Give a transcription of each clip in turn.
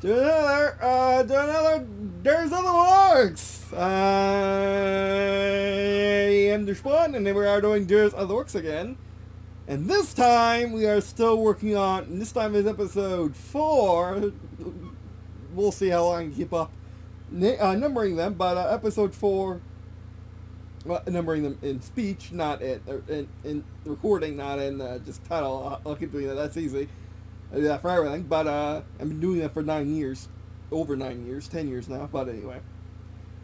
Do another Der's Other Works! I am Dushman, and we are doing Der's Other Works again. And this time, we are still working on, and this time is episode 4. We'll see how long I can keep up numbering them, but episode 4, well, numbering them in speech, not in recording, not in just title. I'll keep doing that, that's easy. I do that for everything, but I've been doing that for 9 years, over 9 years, 10 years now, but anyway.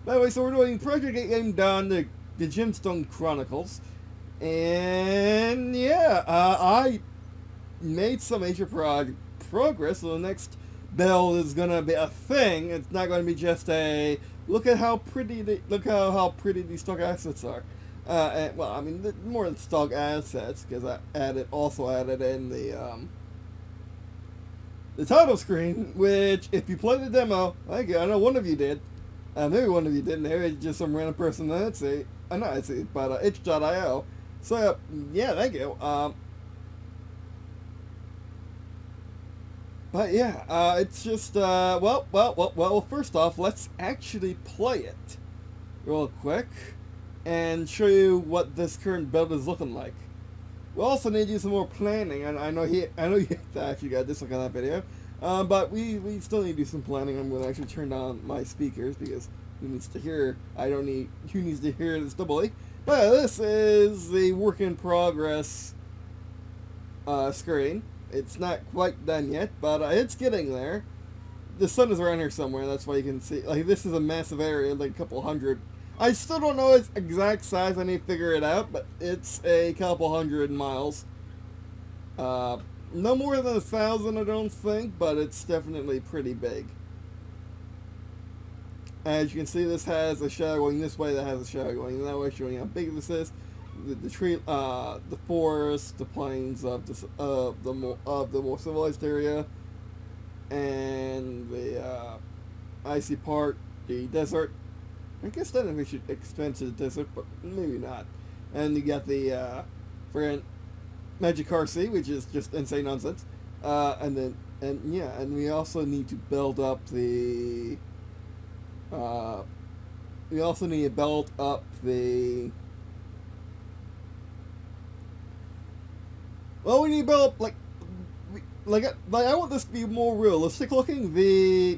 By the way, so we're doing Project Game Done, the Gemstone Chronicles, and yeah, I made some major progress, so the next build is gonna be a thing. It's not gonna be just a, look at how pretty, look how pretty these stock assets are. And, well, I mean, more than stock assets, because I also added in the title screen, which, if you play the demo, like, I know one of you did, maybe one of you didn't, maybe it's just some random person on Etsy, not Etsy, but itch.io, so, yeah, thank you, but yeah, it's just, well, first off, let's actually play it real quick, and show you what this current build is looking like. We also need to do some more planning, and I know you actually got this look on that video, but we still need to do some planning. I'm going to actually turn down my speakers because who needs to hear? I don't need. Who needs to hear this doubly? But this is the work in progress screen. It's not quite done yet, but it's getting there. The sun is around here somewhere. That's why you can see. Like, this is a massive area, like a couple hundred. I still don't know its exact size, I need to figure it out, but it's a couple hundred miles. No more than 1,000, I don't think, but it's definitely pretty big. As you can see, this has a shadow going this way, that has a shadow going that way, showing how big this is. The tree, the forest, the plains of the more civilized area, and the icy part, the desert. I guess that we should expand to the desert, but maybe not. And you got the friggin' Magic Car Sea, which is just insane nonsense. And we also need to build up the. We also need to build up the. Well, we need to build up like I want this to be more realistic looking.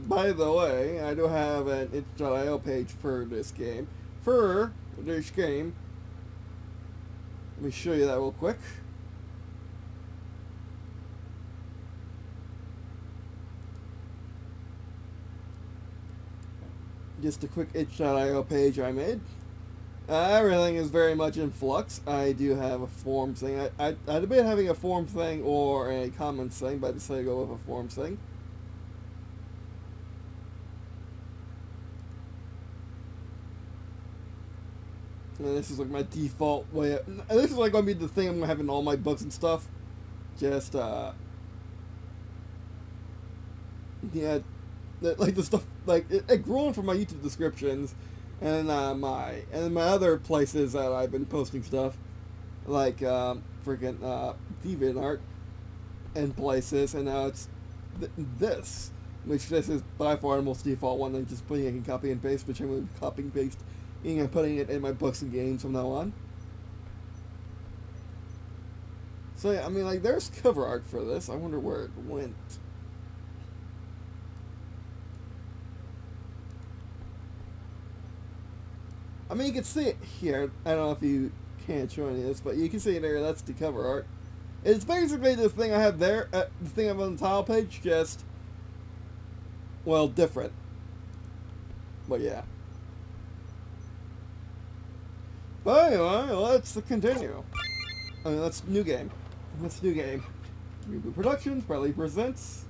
By the way, I do have an itch.io page for this game. Let me show you that real quick. Just a quick itch.io page I made. Everything is very much in flux. I do have a forms thing. I debate having a forms thing or a comments thing, but I decided to go with a forms thing. And this is like my default way of, this is like going to be the thing I'm going to have in all my books and stuff. Just, yeah, like the stuff, like, it grown from my YouTube descriptions. And my other places that I've been posting stuff, like freaking DeviantArt and places, and now it's this, which this is by far the most default one. I'm just putting it in copy and paste, which I'm going to copy and paste, and I'm putting it in my books and games from now on. So yeah, I mean, like, there's cover art for this. I wonder where it went. I mean, you can see it here. I don't know if you can't show any of this, but you can see it there. That's the cover art. It's basically this thing I have there, the thing I have on the tile page, just, well, different. But yeah. But anyway, let's continue. I mean, that's new game. That's new game. Reboot Productions, Bradley Presents.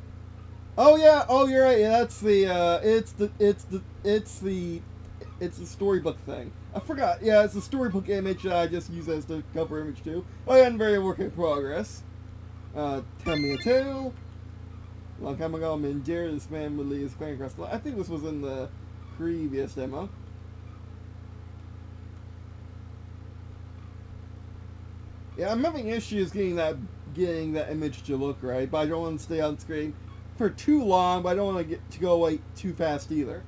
Oh yeah, oh you're right. Yeah, that's the. It's the storybook thing. I forgot. Yeah, it's the storybook image that I just use as the cover image too. Oh yeah, and very work in progress. Tell me a tale. Long time ago, I'm in Jared, this man would lead his clan across the line. I think this was in the previous demo. Yeah, I'm having issues getting that image to look right, but I don't want to stay on screen. for too long, but I don't want to get to go away too fast either.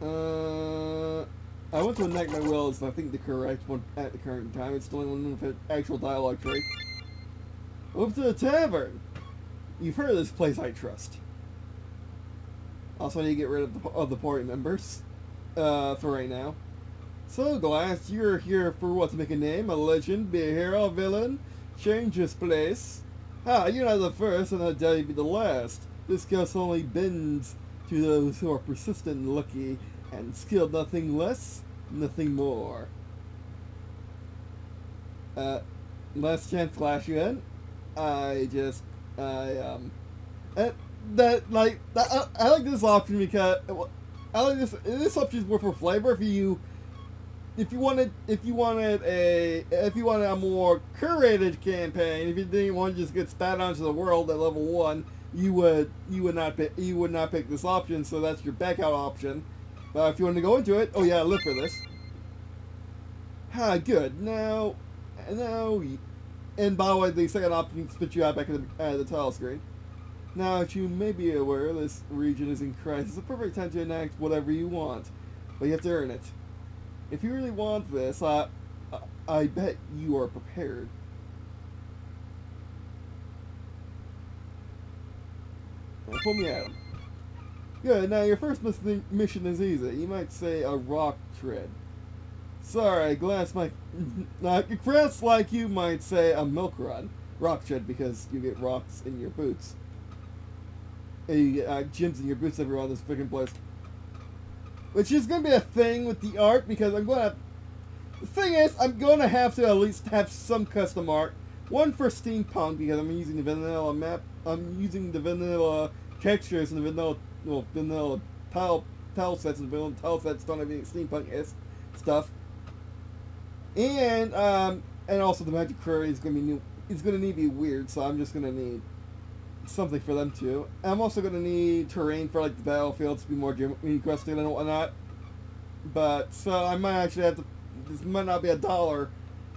I want to enact my will is I think the correct one at the current time. It's the only one with an actual dialogue tree. Up to the tavern! You've heard of this place, I trust. Also, I need to get rid of the party members for right now. So, Glass, you're here for what? To make a name, a legend, be a hero, a villain, change this place. Ah, you're not the first, and I'll dare you be the last. This curse only bends to those who are persistent, lucky, and skilled. Nothing less, nothing more. Last chance, Glass, you in? I like this option because I like this option is more for flavor. If you wanted a more curated campaign, if you didn't want to just get spat onto the world at level 1, you would not pick this option. So that's your back out option. But if you want to go into it, oh yeah, I live for this. Ah, good. Now, and by the way, the second option spits you out back at the title screen. Now that you may be aware, this region is in crisis. It's a perfect time to enact whatever you want, but you have to earn it. If you really want this, I bet you are prepared. Now, pull me at him. Good, now your first mission is easy. You might say a rock tread. Sorry, Glass, crafts like you might say a milk run. Rock tread because you get rocks in your boots. You get gems in your boots everywhere on this freaking place. Which is going to be a thing with the art, because I'm going to... The thing is, I'm going to have to at least have some custom art. One for steampunk, because I'm using the vanilla map. I'm using the vanilla textures and the vanilla... Well, vanilla tile sets and vanilla tile sets don't have any steampunk-esque stuff. And also the magic query is going to be new. It's going to need to be weird, so I'm just going to need... something for them too. I'm also going to need terrain for like the battlefields to be more geometry crusted and whatnot. But so I might actually have to. This might not be a dollar.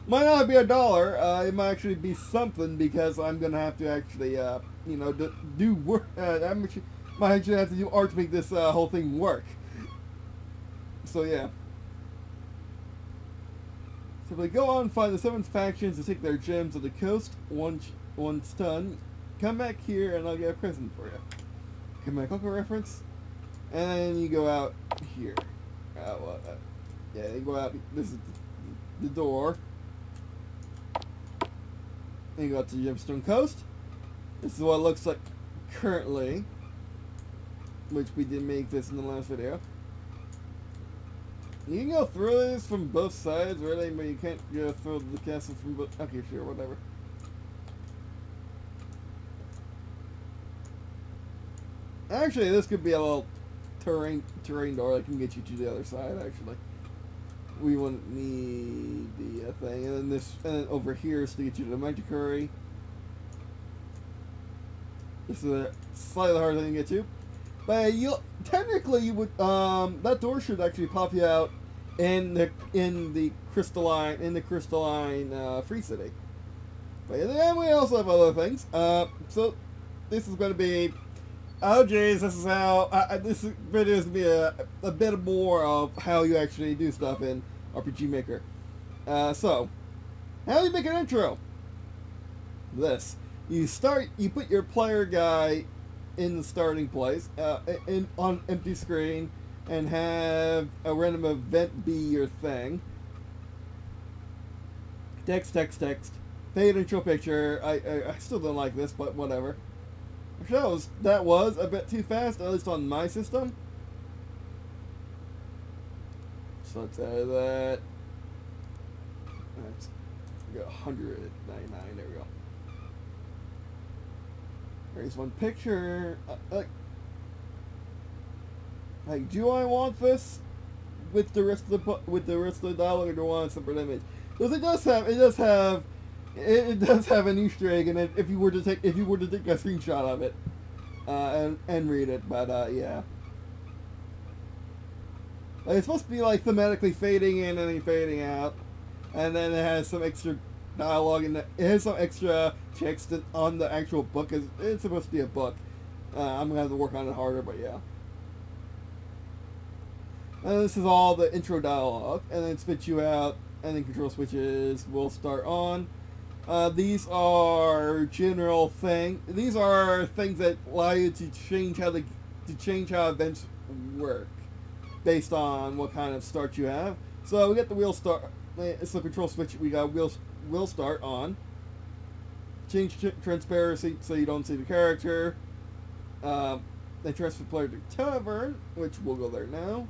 Might not be a dollar. It might actually be something because I'm going to have to actually, you know, do work. Might actually have to do art to make this whole thing work. So yeah. Simply go on and find the 7 factions to take their gems on the coast. Once done. Come back here and I'll get a present for you. Can I click a reference? And then you go out here. Yeah, you go out. This is the door. Then you go out to the Gemstone Coast. This is what it looks like currently, which we did make this in the last video. You can go through this from both sides, really, but you can't go through the castle from both. Okay, sure, whatever. Actually, this could be a little terrain door that can get you to the other side. Actually, we wouldn't need the thing, and then and then over here is to get you to the magic curry. This is a slightly harder thing to get to, but you would that door should actually pop you out in the crystalline free city. But then we also have other things. So this is going to be. Oh jeez, this is how, this video is going to be a bit more of how you actually do stuff in RPG Maker. So, how do you make an intro? This. You put your player guy in the starting place, on empty screen, and have a random event be your thing. Text. Fade intro picture. I still don't like this, but whatever. That was a bit too fast, at least on my system. So let's add that. Let's go 199. There we go. There's one picture. Like, do I want this with the rest of the dialogue, or do I want a separate image? Because it does have an Easter egg in it if you were to take a screenshot of it and read it, but yeah, like, it's supposed to be like thematically fading in and fading out, and then it has some extra dialogue and here's some extra text on the actual book. It's supposed to be a book. I'm gonna have to work on it harder, but yeah. And this is all the intro dialogue, and then it spits you out, and then control switches will start on. These are general things. These are things that allow you to change how events work based on what kind of start you have. So we got the wheel start. It's the control switch. We got wheel start on. Change transparency so you don't see the character. They transfer player to tavern, which we'll go there now.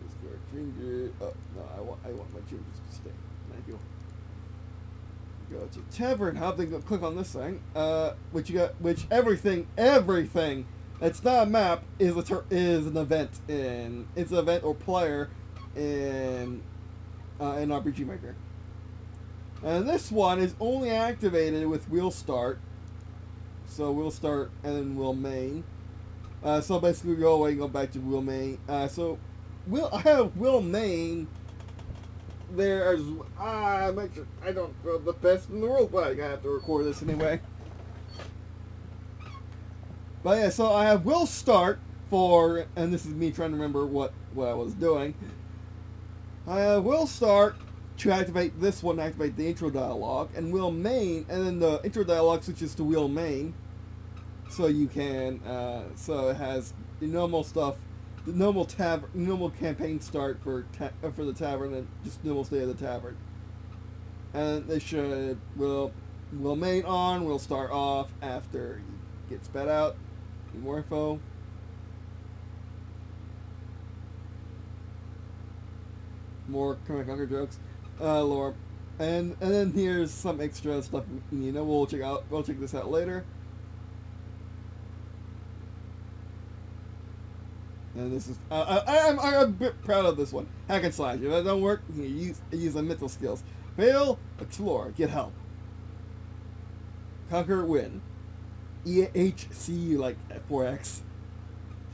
Let's go change it. Oh no, I want my changes to stay. Thank you. Go to tavern hub. They go click on this thing. Everything that's not a map is an event in it's an event or player in RPG Maker. And this one is only activated with wheel start. So we'll start and then we'll main. So basically we go away and go back to wheel main. I have wheel main there as make sure I don't go the best in the world, but I gotta have to record this anyway. But yeah, so I have wheel start for, and this is me trying to remember what I was doing. I have wheel start to activate this one, activate the intro dialogue, and wheel main, and then the intro dialogue switches to wheel main, so you can, so it has the normal stuff, the normal tavern, normal campaign start for the tavern, and just normal stay at the tavern. And they should wheel main on, wheel start off after it gets sped out. More info. More comic hunger jokes. Lore, and then here's some extra stuff. You know, we'll check this out later. And this is I'm a bit proud of this one. Hack and slash. If that don't work, you use the mental skills. Fail, explore, get help, conquer, win. EHC like 4x.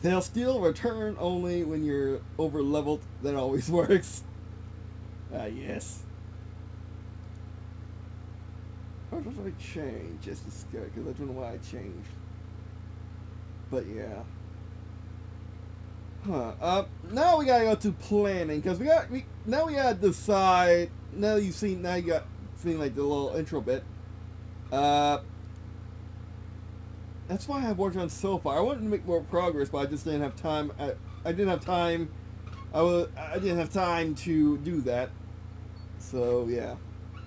Fail, steal, return only when you're over leveled. That always works. Yes. How did I change? Just to scare, because I don't know why I changed. But yeah. Huh. Now we gotta go to planning, because now we gotta decide. Now you got seen like the little intro bit. That's why I've worked on so far. I wanted to make more progress, but I just didn't have time. I didn't have time. I didn't have time to do that, so yeah. I'm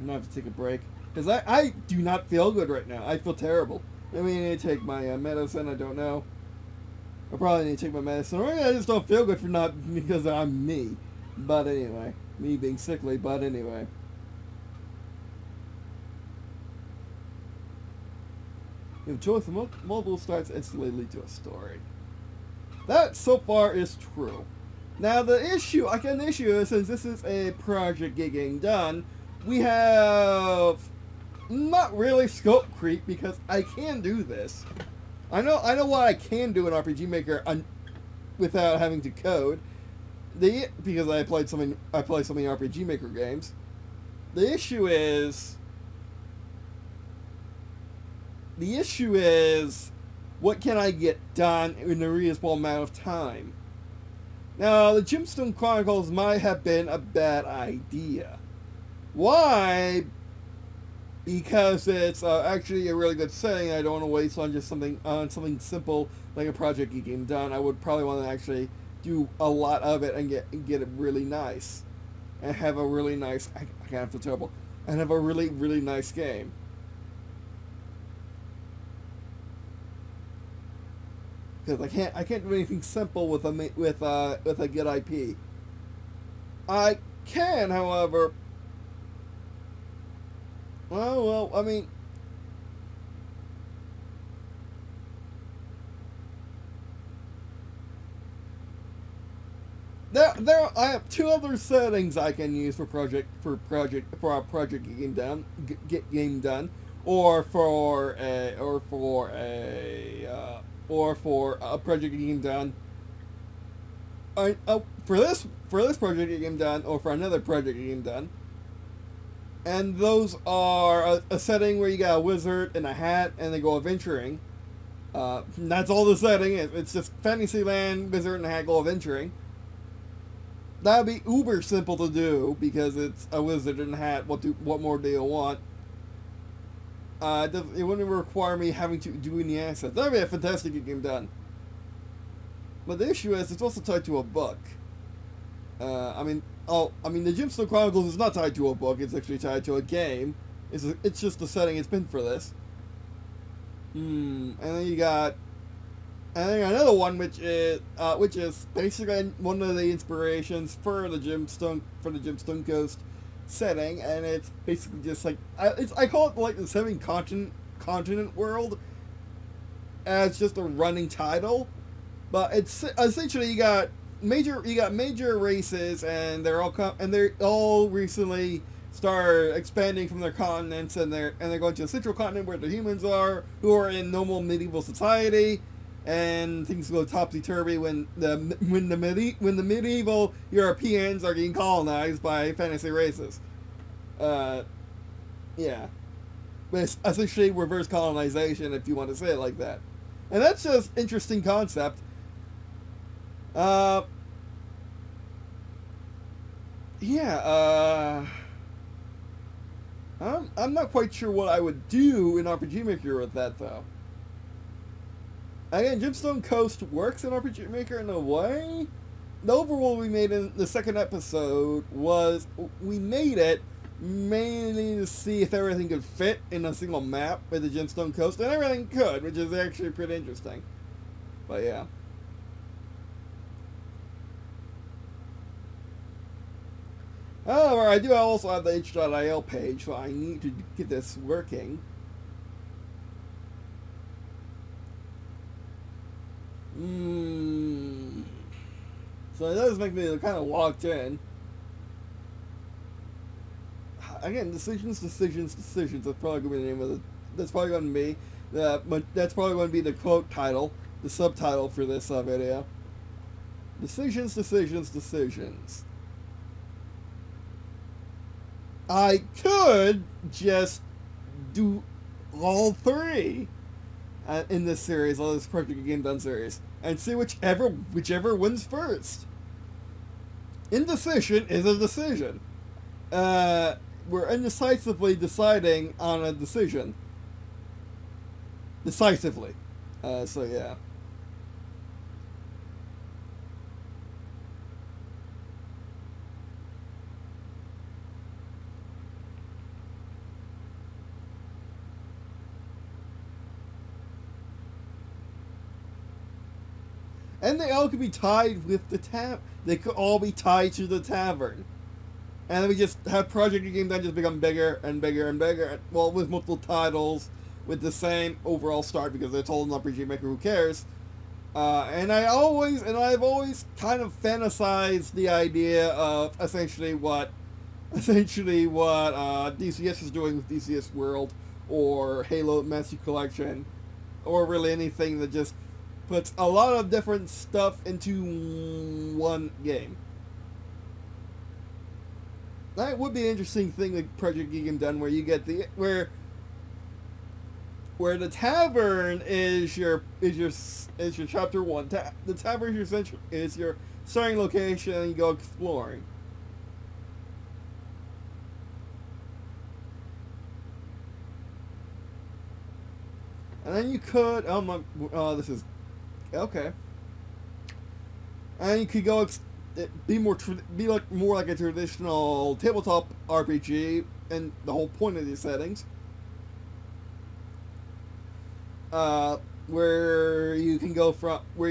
gonna have to take a break because I do not feel good right now. I feel terrible. I mean, I need to take my medicine. I don't know. I probably need to take my medicine, or I just don't feel good for not because I'm me. But anyway, me being sickly. But anyway. If choice of multiple starts instantly lead to a story. That so far is true. Now the issue, since this is a project game done, we have not really scope creep because I can do this. I know what I can do in RPG Maker without having to code. Because I played so many RPG Maker games. The issue is what can I get done in a reasonable amount of time? Now, the Gemstone Chronicles might have been a bad idea. Why? Because it's actually a really good setting. I don't want to waste on just something simple like a Project Game Done. I would probably want to actually do a lot of it and get it really nice, and have a really nice. I kind of feel terrible. And have a really nice game. Because I can't do anything simple with a good IP. I can, however. Well, I mean, there I have two other settings I can use for our project game done, or for a project game done. For this project game done, or for another project game done. And those are a setting where you got a wizard and a hat and they go adventuring. That's all the setting. It's just Fantasyland, wizard and a hat, go adventuring. That would be uber simple to do because it's a wizard and a hat. What more do you want? It wouldn't require me having to do any assets. That would be a fantastic game done. But the issue is it's also tied to a book. I mean, The Gemstone Chronicles is not tied to a book. It's actually tied to a game. It's just the setting it's been for this. And then you got, another one which is basically one of the inspirations for the Gemstone Coast setting, and it's basically just like I call it like the Seven Continent World, as just a running title, but it's essentially you got major races, and they're all recently start expanding from their continents, and they're going to a central continent where the humans are, who are in normal medieval society, and things go topsy-turvy when the medieval Europeans are getting colonized by fantasy races. Yeah, it's essentially reverse colonization, if you want to say it like that, and that's just interesting concept. I'm not quite sure what I would do in RPG Maker with that, though. Again, Gemstone Coast works in RPG Maker in a way. The overall we made in the second episode was we made it mainly to see if everything could fit in a single map with the Gemstone Coast, and everything could, which is actually pretty interesting. But yeah. However, I do also have the itch.io page, so I need to get this working. So it does make me kind of locked in. Again, decisions. That's probably going to be the name of the. That's probably going to be the quote title, the subtitle for this video. Decisions. I could just do all three in this series, all this Project Game Done series, and see whichever wins first. Indecision is a decision. We're indecisively deciding on a decision. Decisively. So yeah. And they all could be tied with the tavern. They could all be tied to the tavern. And then we just have Project Game Done just become bigger and bigger and bigger. Well, with multiple titles, with the same overall start, because they're told in RPG Maker, who cares. And I've always kind of fantasized the idea of essentially what DCS is doing with DCS World, or Halo Master Collection, or really anything that just puts a lot of different stuff into one game. That would be an interesting thing with Project Game Done, where you get the where the tavern is your chapter one. The tavern is your starting location, and you go exploring. And then you could this is. Okay. And you could go be more like a traditional tabletop RPG, and the whole point of these settings, where you can go from the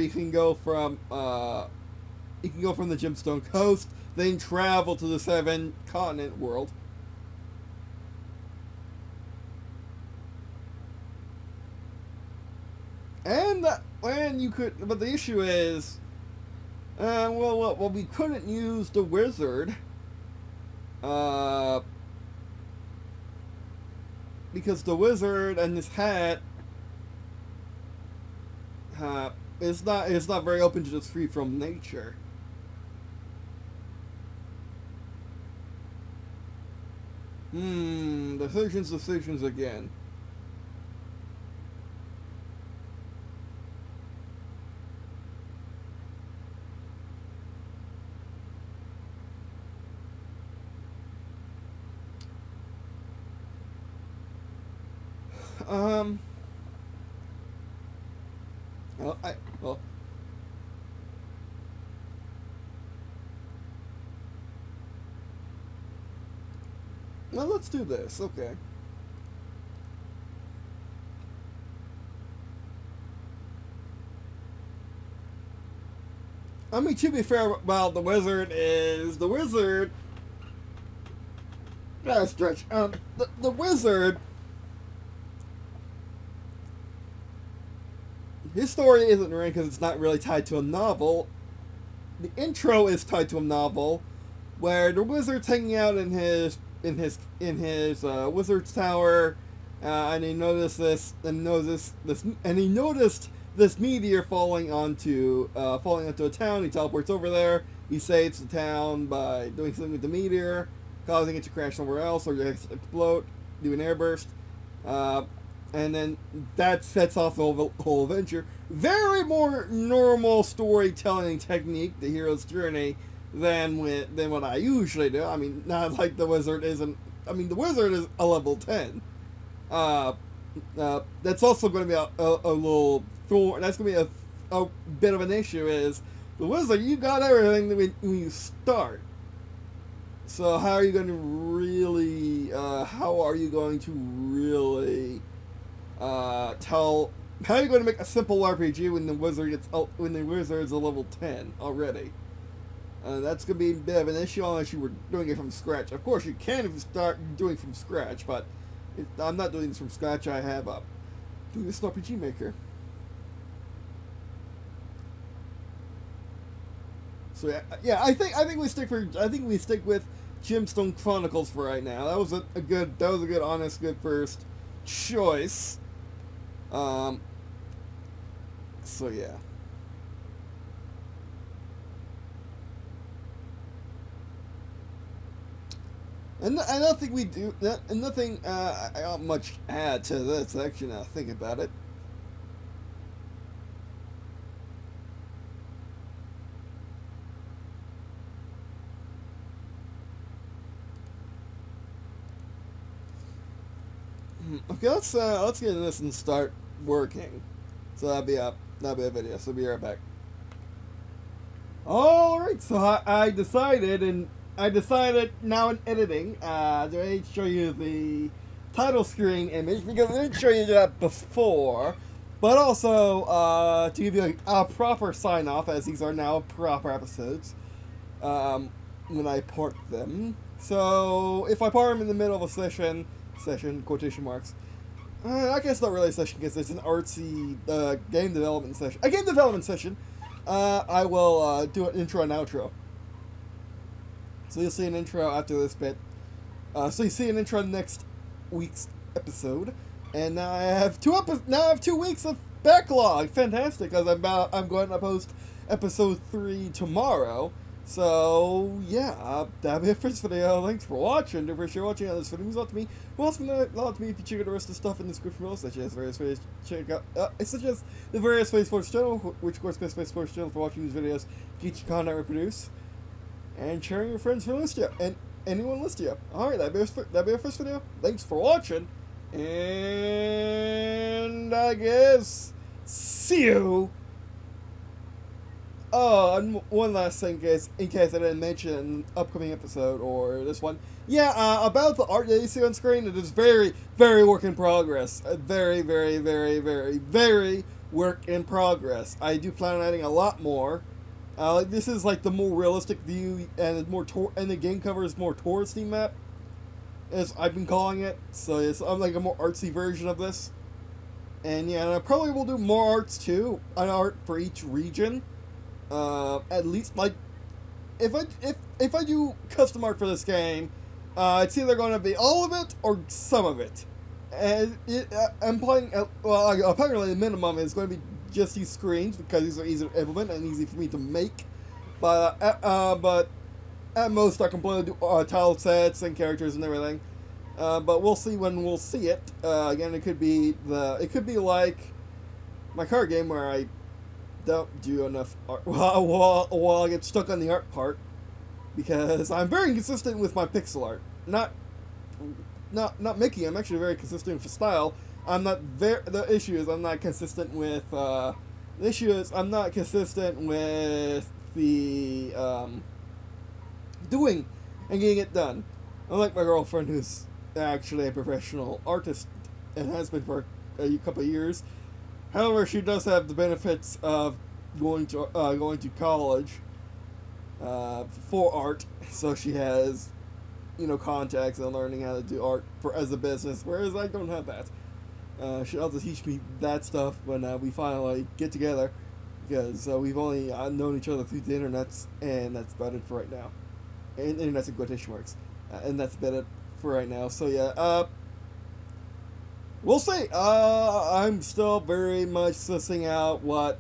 Gemstone Coast, then travel to the Seven Continent World. But the issue is, well, we couldn't use the wizard, because the wizard and his hat is not very open to just free from nature. Decisions again. Well, let's do this, okay. I mean, to be fair about the wizard is, the wizard... Gotta stretch. The wizard... His story isn't written because it's not really tied to a novel. The intro is tied to a novel, where the wizard's hanging out in his wizard's tower, and he noticed this, and he noticed this meteor falling onto a town. He teleports over there. He saves the town by doing something with the meteor, causing it to crash somewhere else or just explode, do an airburst, and then that sets off the whole adventure. Very more normal storytelling technique, the hero's journey, than what I usually do. I mean, not like the wizard isn't... I mean, the wizard is a level 10. That's also going to be a little thorn. That's going to be a bit of an issue, is the wizard, you got everything when you start. So how are you going to really... tell... How are you going to make a simple RPG when the wizard's a level 10 already? That's going to be a bit of an issue unless you were doing it from scratch. Of course, you can if you start doing it from scratch, but I'm not doing this from scratch. I have doing this in RPG Maker. So yeah, I think we stick with Gemstone Chronicles for right now. That was a good, honest, good first choice. So yeah. And I don't think we do, and nothing, I don't much add to this, actually, now I think about it. Okay, let's get into this and start working. So that'll be a video, so we'll be right back. Alright, so I decided, and I decided now in editing to show you the title screen image, because I didn't show you that before, but also to give you a proper sign off, as these are now proper episodes when I part them. So if I part them in the middle of a session quotation marks, I guess not really a session because it's an artsy game development session, I will do an intro and outro. So you'll see an intro after this bit. So you see an intro next week's episode, and now I have two weeks of backlog. Fantastic, because I'm going to post episode 3 tomorrow. So yeah, that'll be it for this video. Thanks for watching. Do appreciate watching. This video means a lot to me. Well, also means a lot to me if you check out the rest of the stuff in the description below, such as various ways to check out, such as the various ways for the channel, which of course best ways for the channel for watching these videos, get your content reproduced, and sharing your friends who list you, and anyone list you. Alright, that'd be our first video. Thanks for watching, and I guess see you. Oh, and one last thing, guys, in case I didn't mention an upcoming episode or this one. Yeah, about the art that you see on screen, it is very, very work in progress. Very, very, very, very, very work in progress. I do plan on adding a lot more. This is like the more realistic view, and the game cover is more touristy map, as I've been calling it. So it's like a more artsy version of this, and yeah, and I probably will do more arts too, an art for each region. At least like, if I do custom art for this game, it's either going to be all of it or some of it, and I'm playing. Well, apparently the minimum is going to be just these screens, because these are easy to implement and easy for me to make, but at most I can play tile sets and characters and everything, But we'll see when we'll see it. Again, it could be like my card game where I don't do enough art. Well, I get stuck on the art part because I'm very consistent with my pixel art. Not Mickey. I'm actually very consistent with style. The issue is I'm not consistent with the doing and getting it done. Unlike my girlfriend, who's actually a professional artist and has been for a couple of years. However, she does have the benefits of going to college for art, so she has, you know, contacts and learning how to do art as a business, whereas I don't have that. She'll have to teach me that stuff when we finally get together, because we've only known each other through the internets, and that's about it for right now. And internet's in quotation marks. And that's about it for right now. So yeah, we'll see. I'm still very much sussing out what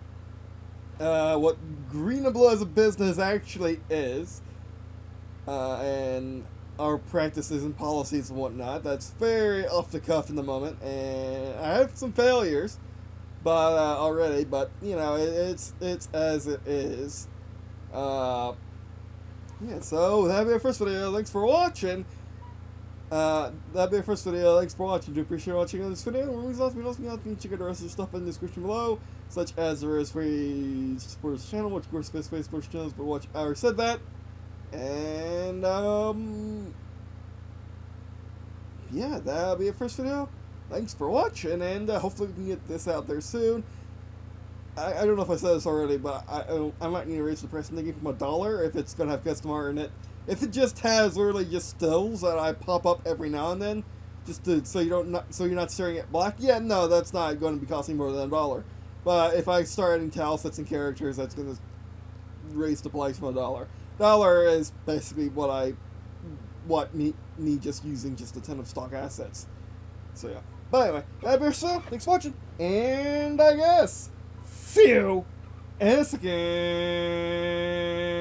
Green and Blue as a business actually is, and our practices and policies and whatnot. That's very off the cuff in the moment, and I have some failures, but already. But you know, it's as it is. Yeah, so that'll be our first video. Thanks for watching. Do appreciate watching this video. When we last meet, you can check out the rest of the stuff in the description below, such as there is free sports channel, which of course space sports channels, but watch I said that. And yeah, that'll be our first video. Thanks for watching, and hopefully we can get this out there soon. I don't know if I said this already, but I might need to raise the price and they give them $1 if it's going to have custom art in it. If it just has literally just stills that I pop up every now and then, just to, so you're not staring at black, yeah, no, that's not going to be costing more than $1. But if I start adding tile sets and characters, that's going to raise the price from $1. $1 is basically what me just using just a ton of stock assets. So yeah. But anyway, that'd be it. So thanks for watching, and I guess see you in a second.